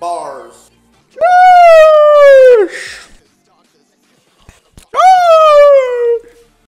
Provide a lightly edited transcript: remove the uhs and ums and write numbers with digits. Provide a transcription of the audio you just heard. Bars. Boosh!